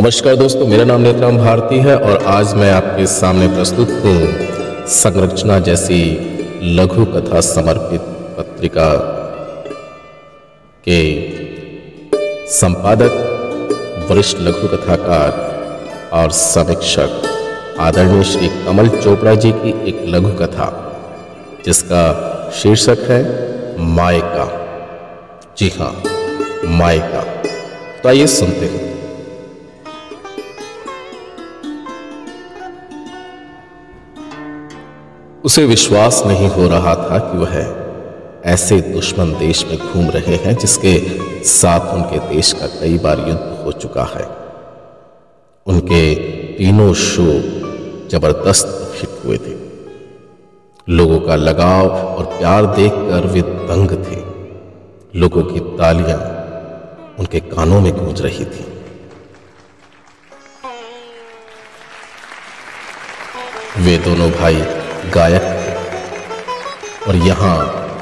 नमस्कार दोस्तों, मेरा नाम नेतराम भारती है और आज मैं आपके सामने प्रस्तुत हूँ संरचना जैसी लघु कथा समर्पित पत्रिका के संपादक, वरिष्ठ लघु कथाकार और समीक्षक आदरणीय श्री कमल चोपड़ा जी की एक लघु कथा जिसका शीर्षक है मायका। जी हाँ, मायका। तो आइए सुनते हैं। उसे विश्वास नहीं हो रहा था कि वह ऐसे दुश्मन देश में घूम रहे हैं जिसके साथ उनके देश का कई बार युद्ध हो चुका है। उनके तीनों शो जबरदस्त हिट हुए थे। लोगों का लगाव और प्यार देखकर वे दंग थे। लोगों की तालियां उनके कानों में गूंज रही थी। वे दोनों भाई गायक थे और यहां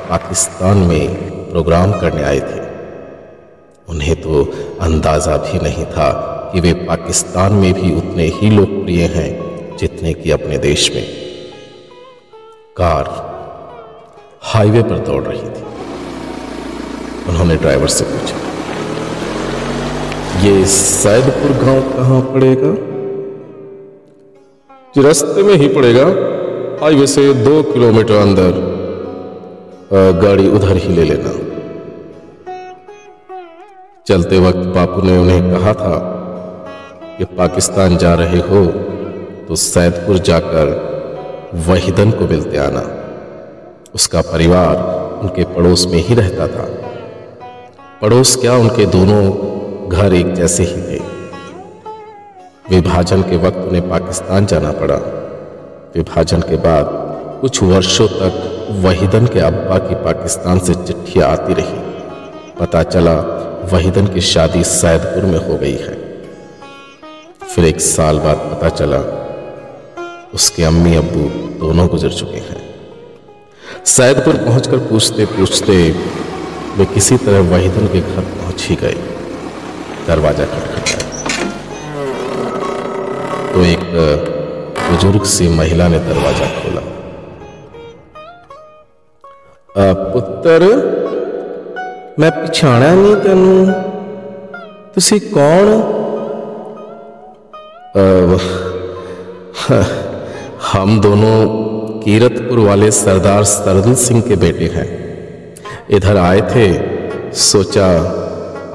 पाकिस्तान में प्रोग्राम करने आए थे। उन्हें तो अंदाजा भी नहीं था कि वे पाकिस्तान में भी उतने ही लोकप्रिय हैं जितने कि अपने देश में। कार हाईवे पर दौड़ रही थी। उन्होंने ड्राइवर से पूछा, ये सैदपुर गांव कहां पड़ेगा? जी, रास्ते में ही पड़ेगा, हाईवे से 2 किलोमीटर अंदर। गाड़ी उधर ही ले लेना। चलते वक्त बापू ने उन्हें कहा था कि पाकिस्तान जा रहे हो तो सैदपुर जाकर वहीदन को मिलते आना। उसका परिवार उनके पड़ोस में ही रहता था। पड़ोस क्या, उनके दोनों घर एक जैसे ही थे। विभाजन के वक्त उन्हें पाकिस्तान जाना पड़ा। विभाजन के बाद कुछ वर्षों तक वहीदन के अब्बा की पाकिस्तान से चिट्ठियां आती रही। पता चला वहीदन की शादी सैदपुर में हो गई है। फिर 1 साल बाद पता चला उसके अम्मी अब्बू दोनों गुजर चुके हैं। सैदपुर पहुंचकर पूछते पूछते वे किसी तरह वहीदन के घर पहुंच ही गए। दरवाजा खटखटाया तो एक बुजुर्ग सी महिला ने दरवाजा खोला। पुत्र, मैं पछाणा नहीं तैनू, तुसी कौन? हम दोनों कीरतपुर वाले सरदार सरदल सिंह के बेटे हैं। इधर आए थे, सोचा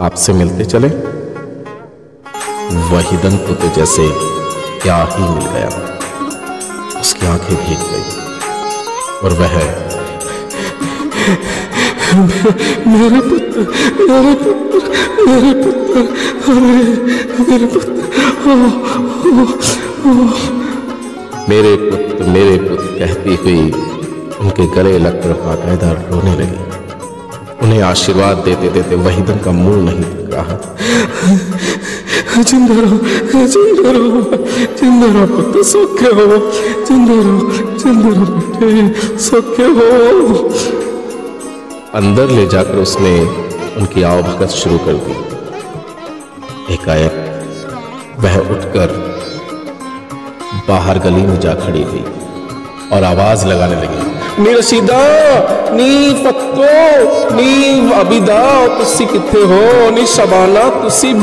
आपसे मिलते चले। वहीदन को तो जैसे क्या ही मिल गया। उसकी आंखें भीग गई और वह मेरे पुत्र कहती हुई उनके गले लगकर बाकायदा रोने लगी। उन्हें आशीर्वाद देते देते वहीदन का मुंह नहीं दिख रहा। जिंदा रहो, जिंदा रहो, जिंदा रहो पुत्र, सौखे हो, जिंदा रहो, जिंदा रहो बेटे, सौखे हो। अंदर ले जाकर उसने उनकी आवभगत शुरू कर दी। एकाएक वह उठकर बाहर गली में जा खड़ी हुई और आवाज लगाने लगी, मेरा सीधा नी फक्तो नी अबिदा तुसी किथे हो नी शबाना तुसी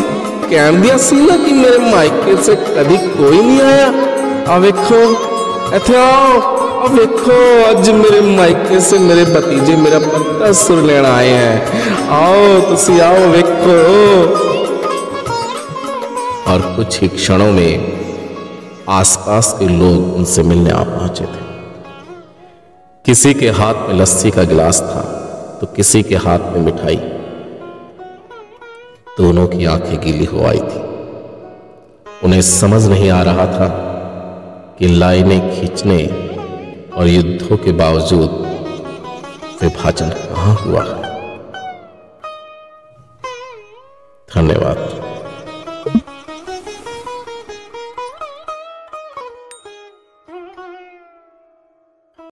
कह दिया सी ना कि मेरे मायके से कभी कोई नहीं आया। आ वेखो, इथे आओ, आ वेखो, अज मेरे मायके से मेरे भतीजे मेरा पत्ता सुर लेण आए हैं। आओ तुसी, आओ वेखो। और कुछ ही क्षणों में आसपास के लोग उनसे मिलने आ पहुंचे थे। किसी के हाथ में लस्सी का गिलास था तो किसी के हाथ में मिठाई। दोनों की आंखें गीली हो आई थी। उन्हें समझ नहीं आ रहा था कि लाइनें खींचने और युद्धों के बावजूद विभाजन कहां हुआ है। धन्यवाद।